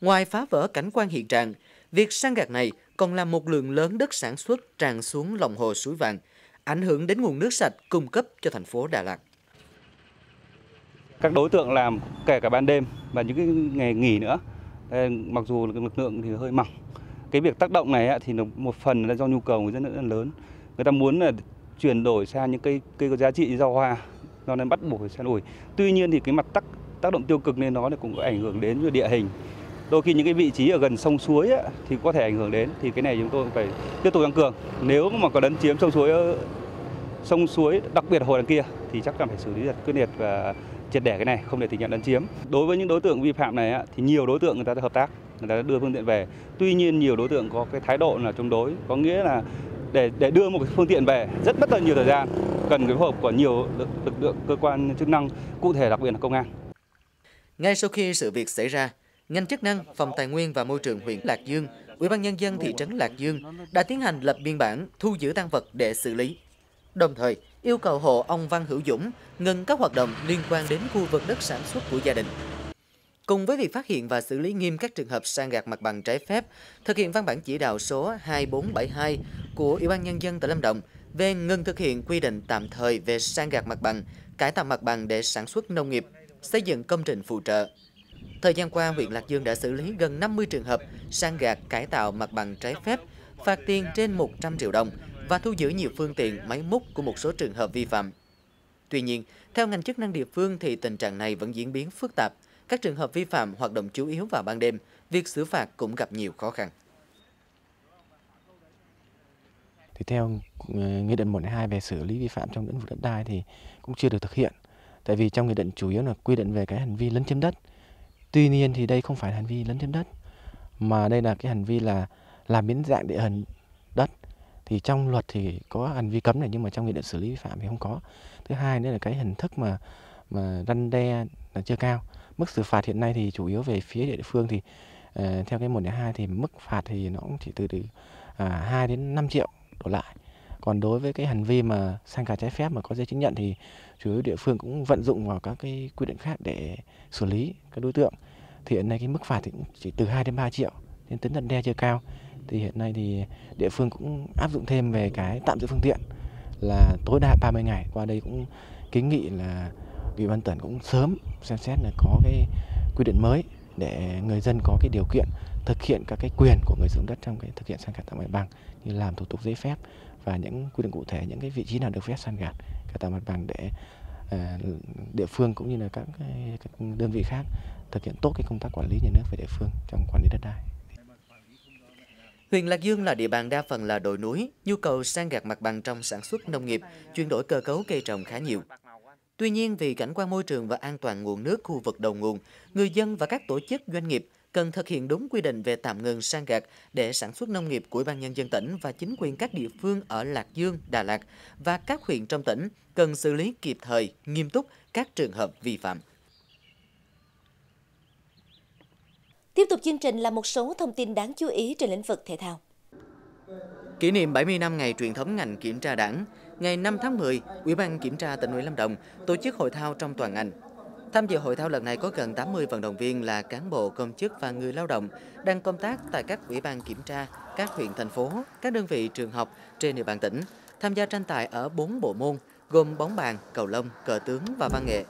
Ngoài phá vỡ cảnh quan hiện trạng, việc san gạt này còn làm một lượng lớn đất sản xuất tràn xuống lòng hồ Suối Vàng, ảnh hưởng đến nguồn nước sạch cung cấp cho thành phố Đà Lạt. Các đối tượng làm kể cả ban đêm và những cái ngày nghỉ nữa, mặc dù lực lượng thì hơi mỏng. Cái việc tác động này thì một phần là do nhu cầu người dân rất là lớn. Người ta muốn là chuyển đổi sang những cây cây có giá trị rau hoa, cho nên bắt buộc phải san ủi. Tuy nhiên thì cái mặt tác tác động tiêu cực nên nó cũng có ảnh hưởng đến địa hình. Đôi khi những cái vị trí ở gần sông suối ấy, thì có thể ảnh hưởng đến, thì cái này chúng tôi phải tiếp tục tăng cường. Nếu mà có lấn chiếm sông suối, sông suối đặc biệt hồ đằng kia thì chắc chắn phải xử lý rất quyết liệt và triệt để cái này, không để tình trạng lấn chiếm. Đối với những đối tượng vi phạm này ấy, thì nhiều đối tượng người ta đã hợp tác, người ta đã đưa phương tiện về. Tuy nhiên nhiều đối tượng có cái thái độ là chống đối, có nghĩa là để để đưa một cái phương tiện về rất mất là nhiều thời gian, cần cái phối hợp của nhiều lực, lực lượng cơ quan chức năng, cụ thể đặc biệt là công an. Ngay sau khi sự việc xảy ra, ngành chức năng, Phòng Tài nguyên và Môi trường huyện Lạc Dương, Ủy ban Nhân dân thị trấn Lạc Dương đã tiến hành lập biên bản thu giữ tang vật để xử lý. Đồng thời, yêu cầu hộ ông Văn Hữu Dũng ngừng các hoạt động liên quan đến khu vực đất sản xuất của gia đình. Cùng với việc phát hiện và xử lý nghiêm các trường hợp san gạt mặt bằng trái phép, thực hiện văn bản chỉ đạo số hai nghìn bốn trăm bảy mươi hai của Ủy ban Nhân dân tỉnh Lâm Đồng về ngừng thực hiện quy định tạm thời về san gạt mặt bằng, cải tạo mặt bằng để sản xuất nông nghiệp, xây dựng công trình phụ trợ. Thời gian qua, huyện Lạc Dương đã xử lý gần năm mươi trường hợp san gạt cải tạo mặt bằng trái phép, phạt tiền trên một trăm triệu đồng và thu giữ nhiều phương tiện, máy múc của một số trường hợp vi phạm. Tuy nhiên, theo ngành chức năng địa phương thì tình trạng này vẫn diễn biến phức tạp. Các trường hợp vi phạm hoạt động chủ yếu vào ban đêm, việc xử phạt cũng gặp nhiều khó khăn. Thì theo Nghị định một hai về xử lý vi phạm trong lĩnh vực đất đai thì cũng chưa được thực hiện. Tại vì trong nghị định chủ yếu là quy định về cái hành vi lấn chiếm đất. Tuy nhiên thì đây không phải là hành vi lấn chiếm đất, mà đây là cái hành vi là làm biến dạng địa hình đất. Thì trong luật thì có hành vi cấm này, nhưng mà trong nghị định xử lý vi phạm thì không có. Thứ hai nữa là cái hình thức mà mà răn đe là chưa cao. Mức xử phạt hiện nay thì chủ yếu về phía địa phương thì uh, theo cái một đến hai thì mức phạt thì nó cũng chỉ từ từ uh, hai đến năm triệu đổ lại. Còn đối với cái hành vi mà san gạt trái phép mà có giấy chứng nhận thì chủ yếu địa phương cũng vận dụng vào các cái quy định khác để xử lý các đối tượng. Thì hiện nay cái mức phạt thì cũng chỉ từ hai đến ba triệu, nên tính răn đe chưa cao. Thì hiện nay thì địa phương cũng áp dụng thêm về cái tạm giữ phương tiện là tối đa ba mươi ngày. Qua đây cũng kiến nghị là Ủy ban tỉnh cũng sớm xem xét là có cái quy định mới để người dân có cái điều kiện thực hiện các cái quyền của người sử dụng đất trong cái thực hiện san gạt mặt bằng, như làm thủ tục giấy phép và những quy định cụ thể những cái vị trí nào được phép san gạt, cải tạo mặt bằng để địa phương cũng như là các, các đơn vị khác thực hiện tốt cái công tác quản lý nhà nước về địa phương trong quản lý đất đai. Huyện Lạc Dương là địa bàn đa phần là đồi núi, nhu cầu san gạt mặt bằng trong sản xuất nông nghiệp, chuyển đổi cơ cấu cây trồng khá nhiều. Tuy nhiên, vì cảnh quan môi trường và an toàn nguồn nước khu vực đầu nguồn, người dân và các tổ chức doanh nghiệp cần thực hiện đúng quy định về tạm ngừng san gạt để sản xuất nông nghiệp của Ủy ban Nhân dân tỉnh và chính quyền các địa phương ở Lạc Dương, Đà Lạt và các huyện trong tỉnh cần xử lý kịp thời, nghiêm túc các trường hợp vi phạm. Tiếp tục chương trình là một số thông tin đáng chú ý trên lĩnh vực thể thao. Kỷ niệm bảy mươi năm ngày truyền thống ngành kiểm tra đảng, ngày năm tháng mười, Ủy ban Kiểm tra Tỉnh ủy Lâm Đồng tổ chức hội thao trong toàn ngành. Tham dự hội thao lần này có gần tám mươi vận động viên là cán bộ, công chức và người lao động đang công tác tại các ủy ban kiểm tra, các huyện, thành phố, các đơn vị trường học trên địa bàn tỉnh, tham gia tranh tài ở bốn bộ môn gồm bóng bàn, cầu lông, cờ tướng và văn nghệ.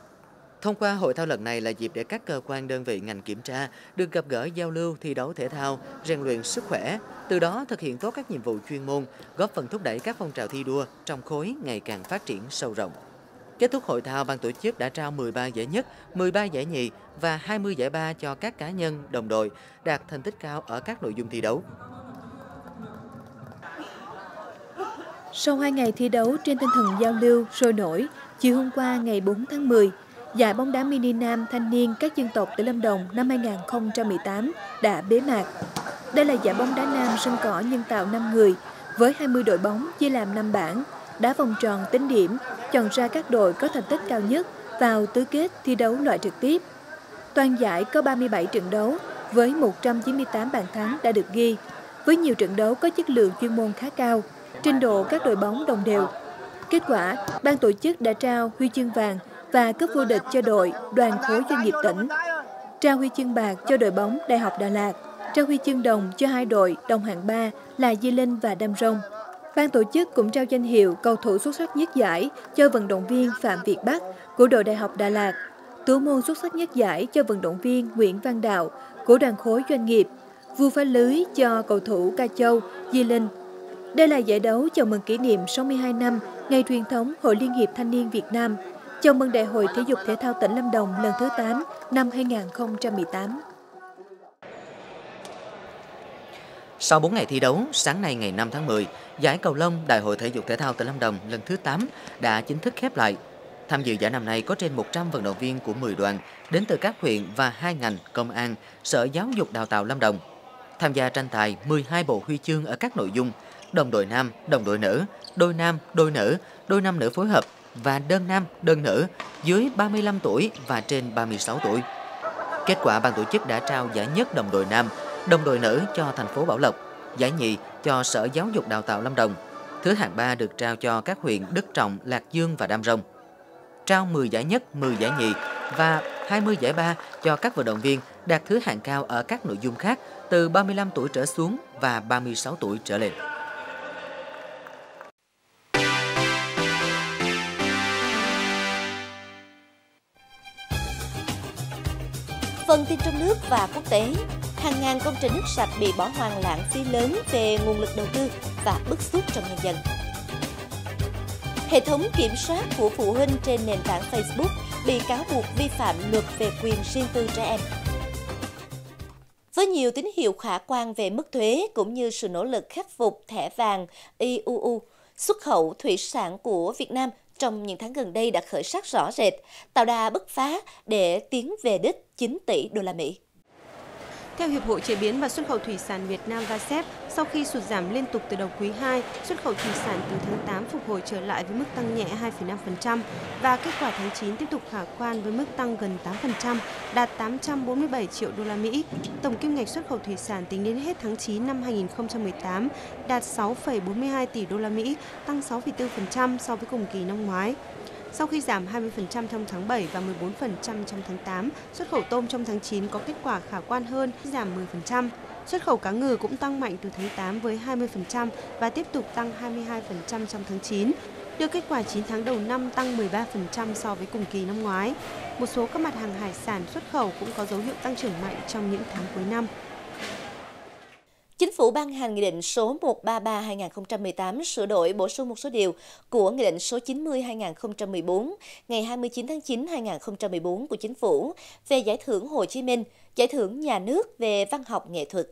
Thông qua hội thao lần này là dịp để các cơ quan, đơn vị ngành kiểm tra được gặp gỡ, giao lưu, thi đấu thể thao, rèn luyện sức khỏe, từ đó thực hiện tốt các nhiệm vụ chuyên môn, góp phần thúc đẩy các phong trào thi đua trong khối ngày càng phát triển sâu rộng. Kết thúc hội thao, ban tổ chức đã trao mười ba giải nhất, mười ba giải nhì và hai mươi giải ba cho các cá nhân, đồng đội đạt thành tích cao ở các nội dung thi đấu. Sau hai ngày thi đấu trên tinh thần giao lưu sôi nổi, chiều hôm qua ngày bốn tháng mười, giải bóng đá mini nam thanh niên các dân tộc tỉnh Lâm Đồng năm hai nghìn không trăm mười tám đã bế mạc. Đây là giải bóng đá nam sân cỏ nhân tạo năm người với hai mươi đội bóng chia làm năm bảng, đá vòng tròn tính điểm, chọn ra các đội có thành tích cao nhất vào tứ kết thi đấu loại trực tiếp. Toàn giải có ba mươi bảy trận đấu với một trăm chín mươi tám bàn thắng đã được ghi, với nhiều trận đấu có chất lượng chuyên môn khá cao, trình độ các đội bóng đồng đều. Kết quả, ban tổ chức đã trao huy chương vàng và cúp vô địch cho đội Đoàn khối Doanh nghiệp tỉnh, trao huy chương bạc cho đội bóng Đại học Đà Lạt, trao huy chương đồng cho hai đội đồng hạng ba là Di Linh và Đam Rông. Ban tổ chức cũng trao danh hiệu cầu thủ xuất sắc nhất giải cho vận động viên Phạm Việt Bắc của đội Đại học Đà Lạt, thủ môn xuất sắc nhất giải cho vận động viên Nguyễn Văn Đạo của Đoàn khối Doanh nghiệp, vua phá lưới cho cầu thủ Ca Châu, Di Linh. Đây là giải đấu chào mừng kỷ niệm sáu mươi hai năm ngày truyền thống Hội Liên hiệp Thanh niên Việt Nam, chào mừng Đại hội Thể dục Thể thao tỉnh Lâm Đồng lần thứ tám năm hai nghìn không trăm mười tám. Sau bốn ngày thi đấu, sáng nay ngày năm tháng mười, giải cầu lông Đại hội Thể dục Thể thao tỉnh Lâm Đồng lần thứ tám đã chính thức khép lại. Tham dự giải năm nay có trên một trăm vận động viên của mười đoàn đến từ các huyện và hai ngành công an, Sở Giáo dục Đào tạo Lâm Đồng. Tham gia tranh tài mười hai bộ huy chương ở các nội dung đồng đội nam, đồng đội nữ, đôi nam, đôi nữ, đôi nam nữ phối hợp và đơn nam, đơn nữ dưới ba mươi lăm tuổi và trên ba mươi sáu tuổi. Kết quả, ban tổ chức đã trao giải nhất đồng đội nam, đồng đội nữ cho thành phố Bảo Lộc, giải nhì cho Sở Giáo dục Đào tạo Lâm Đồng, thứ hạng ba được trao cho các huyện Đức Trọng, Lạc Dương và Đam Rông. Trao mười giải nhất, mười giải nhì và hai mươi giải ba cho các vận động viên đạt thứ hạng cao ở các nội dung khác từ ba mươi lăm tuổi trở xuống và ba mươi sáu tuổi trở lên. Phần tin trong nước và quốc tế. Hàng ngàn công trình nước sạch bị bỏ hoang, lãng phí lớn về nguồn lực đầu tư và bức xúc trong nhân dân. Hệ thống kiểm soát của phụ huynh trên nền tảng Facebook bị cáo buộc vi phạm luật về quyền riêng tư trẻ em. Với nhiều tín hiệu khả quan về mức thuế cũng như sự nỗ lực khắc phục thẻ vàng i u u, xuất khẩu thủy sản của Việt Nam trong những tháng gần đây đã khởi sắc rõ rệt, tạo đà bứt phá để tiến về đích chín tỷ đô la Mỹ. Theo Hiệp hội Chế biến và Xuất khẩu Thủy sản Việt Nam va sép, sau khi sụt giảm liên tục từ đầu quý hai, xuất khẩu thủy sản từ tháng tám phục hồi trở lại với mức tăng nhẹ hai phẩy năm phần trăm và kết quả tháng chín tiếp tục khả quan với mức tăng gần tám phần trăm, đạt tám trăm bốn mươi bảy triệu đô la Mỹ. Tổng kim ngạch xuất khẩu thủy sản tính đến hết tháng chín năm hai nghìn không trăm mười tám đạt sáu phẩy bốn mươi hai tỷ đô la Mỹ, tăng sáu phẩy bốn phần trăm so với cùng kỳ năm ngoái. Sau khi giảm hai mươi phần trăm trong tháng bảy và mười bốn phần trăm trong tháng tám, xuất khẩu tôm trong tháng chín có kết quả khả quan hơn, giảm mười phần trăm. Xuất khẩu cá ngừ cũng tăng mạnh từ tháng tám với hai mươi phần trăm và tiếp tục tăng hai mươi hai phần trăm trong tháng chín, đưa kết quả chín tháng đầu năm tăng mười ba phần trăm so với cùng kỳ năm ngoái. Một số các mặt hàng hải sản xuất khẩu cũng có dấu hiệu tăng trưởng mạnh trong những tháng cuối năm. Chính phủ ban hành Nghị định số một trăm ba mươi ba trên hai nghìn không trăm mười tám sửa đổi bổ sung một số điều của Nghị định số chín mươi trên hai nghìn không trăm mười bốn ngày hai mươi chín tháng chín năm hai nghìn không trăm mười bốn của Chính phủ về Giải thưởng Hồ Chí Minh, Giải thưởng Nhà nước về Văn học nghệ thuật.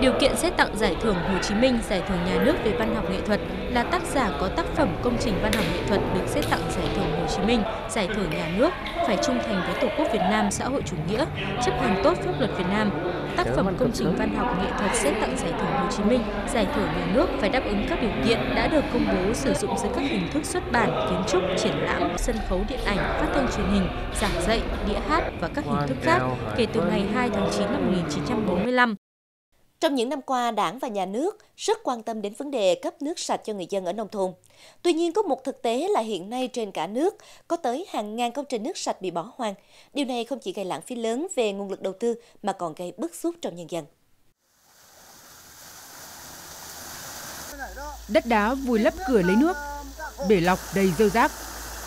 Điều kiện xét tặng Giải thưởng Hồ Chí Minh, Giải thưởng Nhà nước về Văn học nghệ thuật là tác giả có tác phẩm công trình văn học nghệ thuật được xét tặng Giải thưởng Hồ Chí Minh, Giải thưởng Nhà nước, phải trung thành với Tổ quốc Việt Nam xã hội chủ nghĩa, chấp hành tốt pháp luật Việt Nam. Tác phẩm công trình văn học nghệ thuật xét tặng Giải thưởng Hồ Chí Minh, Giải thưởng Nhà nước phải đáp ứng các điều kiện đã được công bố sử dụng dưới các hình thức xuất bản, kiến trúc, triển lãm, sân khấu điện ảnh, phát thanh truyền hình, giảng dạy, đĩa hát và các hình thức khác kể từ ngày hai tháng chín năm một nghìn chín trăm bốn mươi lăm. Trong những năm qua, Đảng và Nhà nước rất quan tâm đến vấn đề cấp nước sạch cho người dân ở nông thôn. Tuy nhiên, có một thực tế là hiện nay trên cả nước có tới hàng ngàn công trình nước sạch bị bỏ hoang. Điều này không chỉ gây lãng phí lớn về nguồn lực đầu tư mà còn gây bức xúc trong nhân dân. Đất đá vùi lấp cửa lấy nước, bể lọc đầy rêu rác.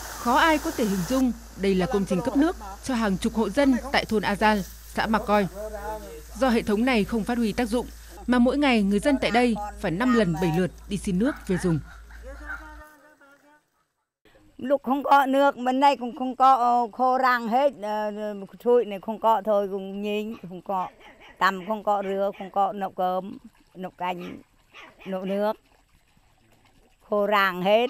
Khó ai có thể hình dung đây là công trình cấp nước cho hàng chục hộ dân tại thôn A Giang, xã Mạc Coi. Do hệ thống này không phát huy tác dụng, mà mỗi ngày người dân tại đây phải năm lần bảy lượt đi xin nước về dùng. Lúc không có nước, bên này cũng không có, khô rang hết, trụi này không có thôi, cũng nhính, không có, tắm không có rửa, không có nấu cơm, nấu canh, nấu nước, khô rang hết.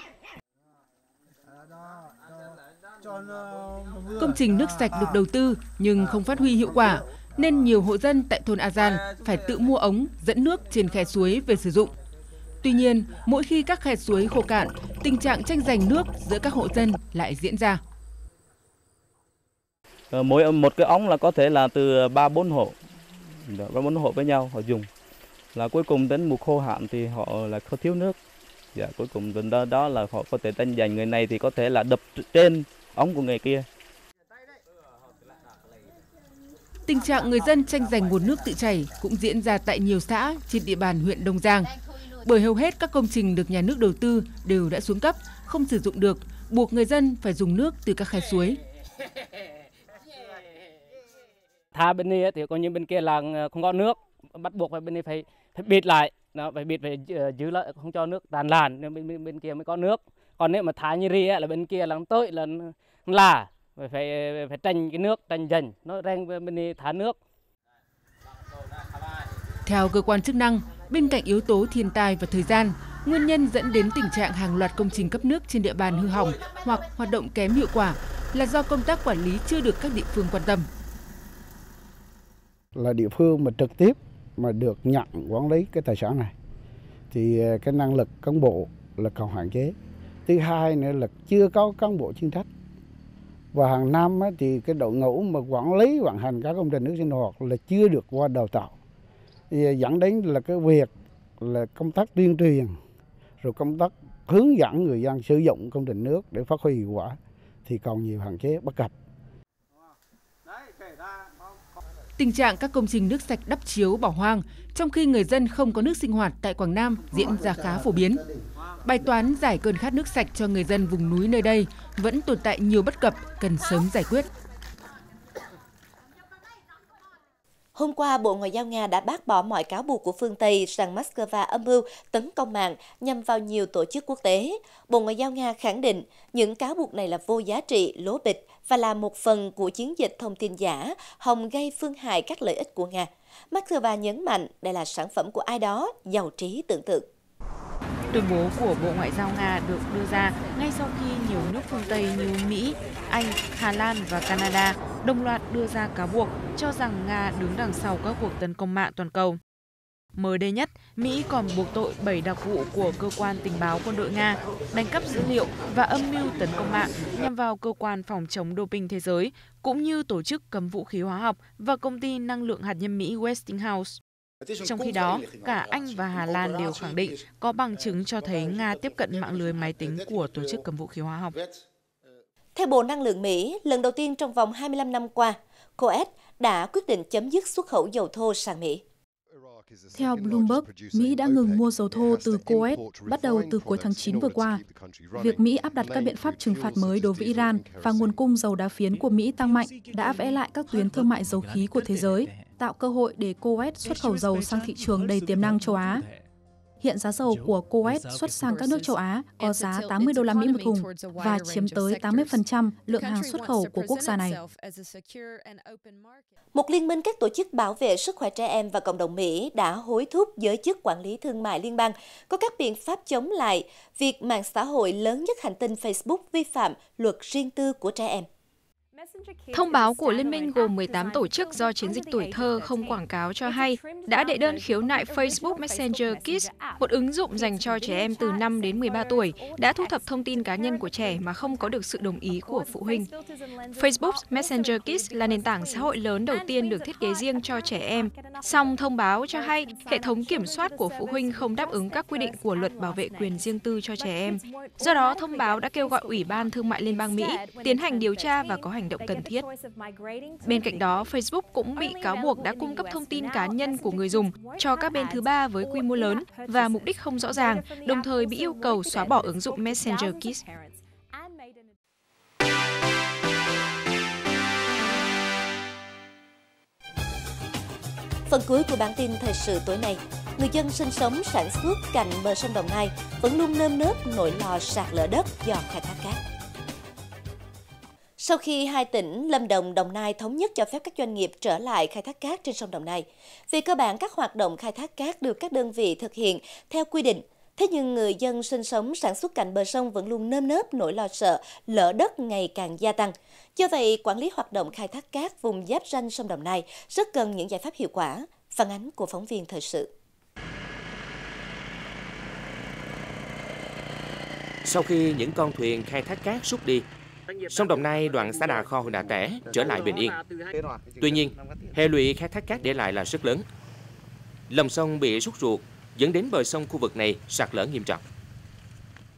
Công trình nước sạch được đầu tư nhưng không phát huy hiệu quả, nên nhiều hộ dân tại thôn A Giang phải tự mua ống dẫn nước trên khe suối về sử dụng. Tuy nhiên, mỗi khi các khe suối khô cạn, tình trạng tranh giành nước giữa các hộ dân lại diễn ra. Mỗi một cái ống là có thể là từ ba bốn hộ, ba bốn hộ với nhau họ dùng. Là cuối cùng đến mùa khô hạn thì họ lại không thiếu nước. Dạ, cuối cùng đến đó, đó là họ có thể tranh giành, người này thì có thể là đập trên ống của người kia. Tình trạng người dân tranh giành nguồn nước tự chảy cũng diễn ra tại nhiều xã trên địa bàn huyện Đông Giang. Bởi hầu hết các công trình được nhà nước đầu tư đều đã xuống cấp, không sử dụng được, buộc người dân phải dùng nước từ các khe suối. Thà bên này thì coi như bên kia là không có nước, bắt buộc bên này phải, phải bịt lại, nó phải bịt phải giữ lại, không cho nước tràn lan, nên bên, bên, bên kia mới có nước. Còn nếu mà thả như ri là bên kia là không tới là là. Phải, phải tranh cái nước, tranh giành, nó rang bên đi thả nước. Theo cơ quan chức năng, bên cạnh yếu tố thiên tai và thời gian, nguyên nhân dẫn đến tình trạng hàng loạt công trình cấp nước trên địa bàn hư hỏng hoặc hoạt động kém hiệu quả là do công tác quản lý chưa được các địa phương quan tâm. Là địa phương mà trực tiếp mà được nhận quản lý cái tài sản này, thì cái năng lực cán bộ là còn hạn chế. Thứ hai nữa là chưa có cán bộ chuyên trách. Và hàng năm thì cái đội ngũ mà quản lý vận hành các công trình nước sinh hoạt là chưa được qua đào tạo, dẫn đến là cái việc là công tác tuyên truyền, rồi công tác hướng dẫn người dân sử dụng công trình nước để phát huy hiệu quả thì còn nhiều hạn chế bất cập. Tình trạng các công trình nước sạch đắp chiếu bỏ hoang, trong khi người dân không có nước sinh hoạt tại Quảng Nam diễn ra khá phổ biến. Bài toán giải cơn khát nước sạch cho người dân vùng núi nơi đây vẫn tồn tại nhiều bất cập cần sớm giải quyết. Hôm qua, Bộ Ngoại giao Nga đã bác bỏ mọi cáo buộc của phương Tây rằng Moscow âm mưu tấn công mạng nhằm vào nhiều tổ chức quốc tế. Bộ Ngoại giao Nga khẳng định những cáo buộc này là vô giá trị, lố bịch và là một phần của chiến dịch thông tin giả, hòng gây phương hại các lợi ích của Nga. Moscow nhấn mạnh đây là sản phẩm của ai đó giàu trí tưởng tượng. Tuyên bố của Bộ Ngoại giao Nga được đưa ra ngay sau khi nhiều nước phương Tây như Mỹ, Anh, Hà Lan và Canada đồng loạt đưa ra cáo buộc cho rằng Nga đứng đằng sau các cuộc tấn công mạng toàn cầu. Mới đây nhất, Mỹ còn buộc tội bảy đặc vụ của Cơ quan Tình báo Quân đội Nga đánh cắp dữ liệu và âm mưu tấn công mạng nhằm vào Cơ quan Phòng chống doping Thế giới, cũng như Tổ chức Cấm Vũ khí Hóa học và Công ty Năng lượng Hạt nhân Mỹ Westinghouse. Trong khi đó, cả Anh và Hà Lan đều khẳng định có bằng chứng cho thấy Nga tiếp cận mạng lưới máy tính của Tổ chức Cấm Vũ khí Hóa học. Theo Bộ Năng lượng Mỹ, lần đầu tiên trong vòng hai mươi lăm năm qua, cô pếch đã quyết định chấm dứt xuất khẩu dầu thô sang Mỹ. Theo Bloomberg, Mỹ đã ngừng mua dầu thô từ cô pếch bắt đầu từ cuối tháng chín vừa qua. Việc Mỹ áp đặt các biện pháp trừng phạt mới đối với Iran và nguồn cung dầu đá phiến của Mỹ tăng mạnh đã vẽ lại các tuyến thương mại dầu khí của thế giới. tạo cơ hội để Kuwait xuất khẩu dầu sang thị trường đầy tiềm năng châu Á. Hiện giá dầu của Kuwait xuất sang các nước châu Á có giá tám mươi đô la Mỹ một thùng và chiếm tới tám mươi phần trăm lượng hàng xuất khẩu của quốc gia này. Một liên minh các tổ chức bảo vệ sức khỏe trẻ em và cộng đồng Mỹ đã hối thúc giới chức quản lý thương mại liên bang có các biện pháp chống lại việc mạng xã hội lớn nhất hành tinh Facebook vi phạm luật riêng tư của trẻ em. Thông báo của Liên minh gồm mười tám tổ chức do chiến dịch tuổi thơ không quảng cáo cho hay đã đệ đơn khiếu nại Facebook Messenger Kids, một ứng dụng dành cho trẻ em từ năm đến mười ba tuổi, đã thu thập thông tin cá nhân của trẻ mà không có được sự đồng ý của phụ huynh. Facebook Messenger Kids là nền tảng xã hội lớn đầu tiên được thiết kế riêng cho trẻ em, song thông báo cho hay hệ thống kiểm soát của phụ huynh không đáp ứng các quy định của luật bảo vệ quyền riêng tư cho trẻ em. Do đó, thông báo đã kêu gọi Ủy ban Thương mại Liên bang Mỹ tiến hành điều tra và có hành động cần thiết. Bên cạnh đó, Facebook cũng bị cáo buộc đã cung cấp thông tin cá nhân của người dùng cho các bên thứ ba với quy mô lớn và mục đích không rõ ràng, đồng thời bị yêu cầu xóa bỏ ứng dụng Messenger Kids. Phần cuối của bản tin thời sự tối nay, người dân sinh sống sản xuất cạnh bờ sông Đồng Nai vẫn luôn nơm nớp nỗi lo sạt lở đất do khai thác cát. Sau khi hai tỉnh Lâm Đồng, Đồng Nai thống nhất cho phép các doanh nghiệp trở lại khai thác cát trên sông Đồng Nai, về cơ bản các hoạt động khai thác cát được các đơn vị thực hiện theo quy định. Thế nhưng người dân sinh sống sản xuất cạnh bờ sông vẫn luôn nơm nớp nỗi lo sợ lở đất ngày càng gia tăng. Do vậy, quản lý hoạt động khai thác cát vùng giáp ranh sông Đồng Nai rất cần những giải pháp hiệu quả. Phản ánh của phóng viên thời sự. Sau khi những con thuyền khai thác cát rút đi, sông Đồng Nai đoạn xã Đà Kho, huyện Đạ Tẻ trở lại bình yên. Tuy nhiên, hệ lụy khai thác cát để lại là rất lớn. Lòng sông bị rút ruột dẫn đến bờ sông khu vực này sạt lở nghiêm trọng.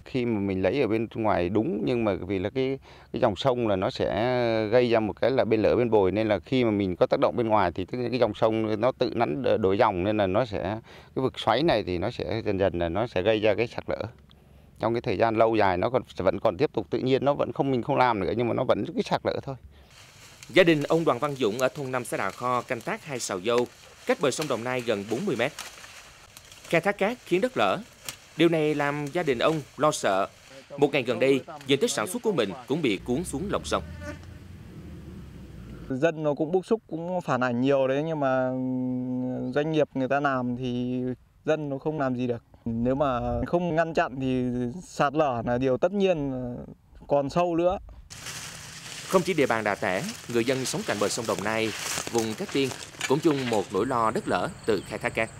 Khi mà mình lấy ở bên ngoài đúng, nhưng mà vì là cái cái dòng sông là nó sẽ gây ra một cái là bên lở bên bồi, nên là khi mà mình có tác động bên ngoài thì cái dòng sông nó tự nắn đổi dòng, nên là nó sẽ cái vực xoáy này thì nó sẽ dần dần là nó sẽ gây ra cái sạt lở. Trong cái thời gian lâu dài nó còn vẫn còn tiếp tục, tự nhiên nó vẫn không, mình không làm nữa nhưng mà nó vẫn cứ sạt lở thôi. Gia đình ông Đoàn Văn Dũng ở thôn năm xã Đà Kho canh tác hai sào dâu cách bờ sông Đồng Nai gần bốn mươi mét. Khai thác cát khiến đất lở. Điều này làm gia đình ông lo sợ. Một ngày gần đây, diện tích sản xuất của mình cũng bị cuốn xuống lòng sông. Dân nó cũng bức xúc, cũng phản ảnh nhiều đấy, nhưng mà doanh nghiệp người ta làm thì dân nó không làm gì được. Nếu mà không ngăn chặn thì sạt lở là điều tất nhiên, còn sâu nữa. Không chỉ địa bàn Đà Tẻ, người dân sống cạnh bờ sông Đồng Nai, vùng Cát Tiên cũng chung một nỗi lo đất lở từ khai thác cát.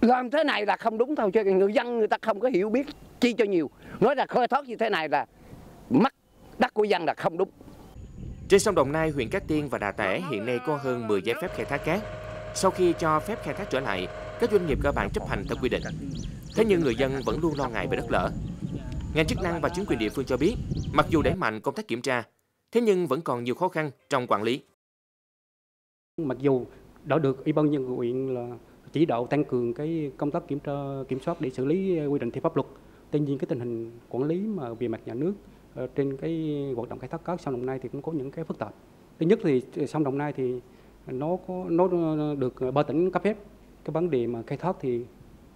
Làm thế này là không đúng thôi, cho người dân người ta không có hiểu biết chi cho nhiều. Nói là khai thác như thế này là mất đất của dân là không đúng. Trên sông Đồng Nai, huyện Cát Tiên và Đà Tẻ hiện nay có hơn mười giấy phép khai thác cát. Sau khi cho phép khai thác trở lại, các doanh nghiệp cơ bản chấp hành theo quy định. Thế nhưng người dân vẫn luôn lo ngại về đất lở. Ngành chức năng và chính quyền địa phương cho biết, mặc dù đẩy mạnh công tác kiểm tra, thế nhưng vẫn còn nhiều khó khăn trong quản lý. Mặc dù đã được Ủy ban nhân dân huyện là chỉ đạo tăng cường cái công tác kiểm tra, kiểm soát để xử lý quy định theo pháp luật, tuy nhiên cái tình hình quản lý mà về mặt nhà nước trên cái hoạt động khai thác cát sông Đồng Nai thì cũng có những cái phức tạp. Thứ nhất thì sông Đồng Nai thì nó có nó được ba tỉnh cấp phép. Cái vấn đề mà khai thác thì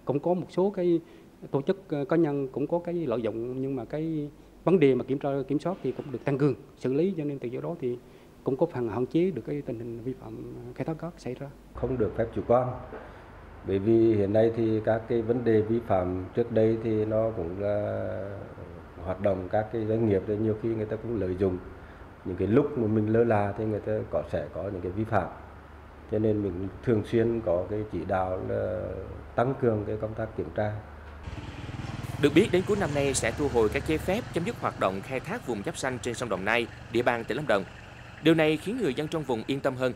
cũng có một số cái tổ chức cá nhân cũng có cái lợi dụng, nhưng mà cái vấn đề mà kiểm tra kiểm soát thì cũng được tăng cường xử lý, cho nên từ chỗ đó thì cũng có phần hạn chế được cái tình hình vi phạm khai thác cát xảy ra. Không được phép chủ quan, bởi vì hiện nay thì các cái vấn đề vi phạm trước đây thì nó cũng là hoạt động các cái doanh nghiệp đấy, nhiều khi người ta cũng lợi dụng những cái lúc mà mình lơ là thì người ta có sẽ có những cái vi phạm. Cho nên mình thường xuyên có cái chỉ đạo là tăng cường cái công tác kiểm tra. Được biết đến cuối năm nay sẽ thu hồi các giấy phép chấm dứt hoạt động khai thác vùng giáp ranh trên sông Đồng Nai, địa bàn tỉnh Lâm Đồng. Điều này khiến người dân trong vùng yên tâm hơn.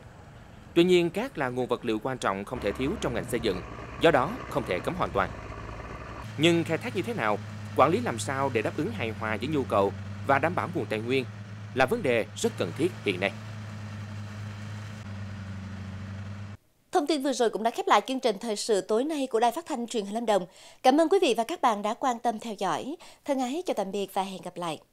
Tuy nhiên, cát là nguồn vật liệu quan trọng không thể thiếu trong ngành xây dựng, do đó không thể cấm hoàn toàn. Nhưng khai thác như thế nào, quản lý làm sao để đáp ứng hài hòa với nhu cầu và đảm bảo nguồn tài nguyên là vấn đề rất cần thiết hiện nay. Thông tin vừa rồi cũng đã khép lại chương trình thời sự tối nay của Đài Phát thanh Truyền hình Lâm Đồng. Cảm ơn quý vị và các bạn đã quan tâm theo dõi. Thân ái chào tạm biệt và hẹn gặp lại.